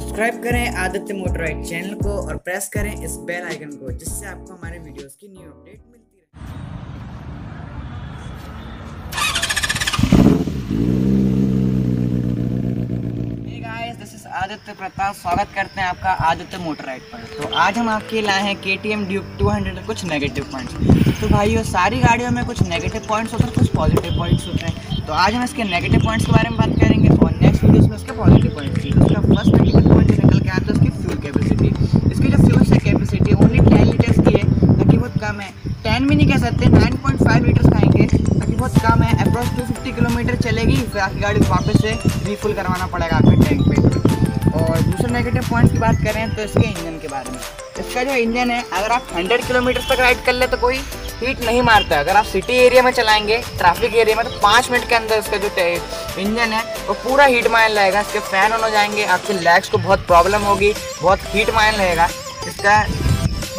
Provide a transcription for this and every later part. Subscribe करें Aditya motor ride channel को और प्रेस करें इस बेल आइकन को, जिससे आपको हमारे वीडियोस की न्यू अपडेट मिलती रहे। आदित्य प्रताप, स्वागत करते हैं आपका आदित्य मोटर राइड पर। तो आज हम आपके लाए हैं KTM Duke 200 के कुछ नेगेटिव पॉइंट्स। तो भाइयों, सारी गाड़ियों में कुछ नेगेटिव पॉइंट्स होते हैं, कुछ पॉजिटिव पॉइंट्स होते हैं। तो आज हम इसके नेगेटिव पॉइंट्स के बारे में बात करेंगे और नेक्स्ट वीडियोस में इसके पॉजिटिव पॉइंट्स की। इसका फर्स्ट नेगेटिव पॉइंट निकल के आता है उसकी फ्यूल कैपेसिटी। इसकी जो फ्यूल से कैपेसिटी ओनली 10 लीटर्स की है, ताकि बहुत कम है। 10 भी नहीं कह सकते, 9.5 लीटर्स खाएंगे, ताकि बहुत कम है। अप्रॉक्स 250 किलोमीटर चलेगी। आपकी गाड़ी को वापस से रिफुल करवाना पड़ेगा आपके टैंक पर। और दूसरे नेगेटिव पॉइंट्स की बात करें तो इसके इंजन के बारे में। इसका जो इंजन है, अगर आप 100 किलोमीटर तक राइड कर ले तो कोई हीट नहीं मारता। अगर आप सिटी एरिया में चलाएंगे, ट्रैफिक एरिया में, तो 5 मिनट के अंदर इसका जो इंजन है वो पूरा हीट मारने लगेगा। इसके फैन ऑन हो जाएंगे, आपके लेग्स को बहुत प्रॉब्लम होगी, बहुत हीट मारने लगेगा। इसका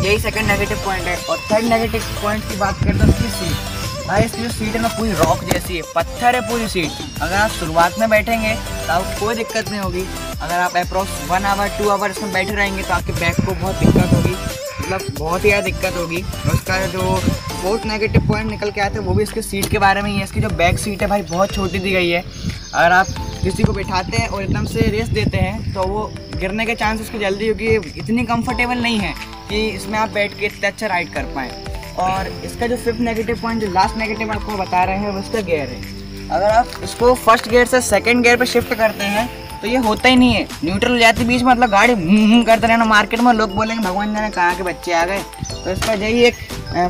यही सेकेंड नेगेटिव पॉइंट है। और थर्ड नेगेटिव पॉइंट की बात करें तो उसकी सीट। भाई, इसकी जो सीट है ना, पूरी रॉक जैसी है, पत्थर है पूरी सीट। अगर आप शुरुआत में बैठेंगे तो आपको कोई दिक्कत नहीं होगी। अगर आप अप्रॉक्स 1 आवर 2 आवर इसमें बैठे रहेंगे तो आपके बैक को बहुत दिक्कत होगी, मतलब बहुत ही ज़्यादा दिक्कत होगी। उसका जो फोर्थ नेगेटिव पॉइंट निकल के आता है वो भी इसके सीट के बारे में ही है। इसकी जो बैक सीट है भाई, बहुत छोटी दी गई है। अगर आप किसी को बिठाते हैं और एकदम से रेस्ट देते हैं तो वो गिरने के चांस उसको जल्दी होगी। इतनी कंफर्टेबल नहीं है कि इसमें आप बैठ के इतना अच्छा राइड कर पाएँ। और इसका जो फिफ्थ नेगेटिव पॉइंट, जो लास्ट नेगेटिव आपको बता रहे हैं, वो इसका गियर है। अगर आप इसको फर्स्ट गियर से सेकंड गियर पे शिफ्ट करते हैं तो ये होता ही नहीं है, न्यूट्रल हो जाती है बीच में, मतलब गाड़ी हूं करते रहना। मार्केट में लोग बोलेंगे भगवान जाने कहाँ के बच्चे आ गए। तो इसका यही एक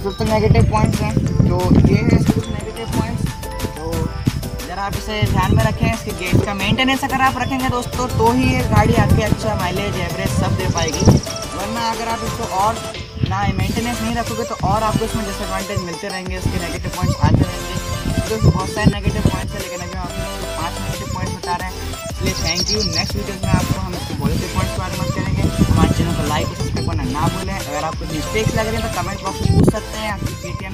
फिफ्थ नेगेटिव पॉइंट्स हैं। तो ये है फिफ्थ नेगेटिव पॉइंट्स। तो ज़रा आप इसे ध्यान में रखें। इसके गेट का मेंटेनेंस अगर आप रखेंगे दोस्तों तो ही ये गाड़ी आपकी अच्छा माइलेज एवरेज सब दे पाएगी, वरना अगर आप इसको और ना मेंटेनेंस नहीं रखोगे तो और आपको इसमें डिसएडवांटेज मिलते रहेंगे, उसके नेगेटिव पॉइंट्स आते रहेंगे। तो बहुत सारे नेगेटिव पॉइंट्स हैं, लेकिन अभी हम आपको 5 नेगेटिव पॉइंट्स बता रहे हैं, इसलिए थैंक यू। नेक्स्ट वीडियो में आपको हम इसके पॉजिटिव पॉइंट्स के बारे में बात करेंगे। हमारे चैनल को लाइक और सब्सक्राइब करना ना भूलें। अगर आपको मिस्टेक्स लग रहे हैं तो कमेंट बॉक्स में पूछ सकते हैं। आपकी KTM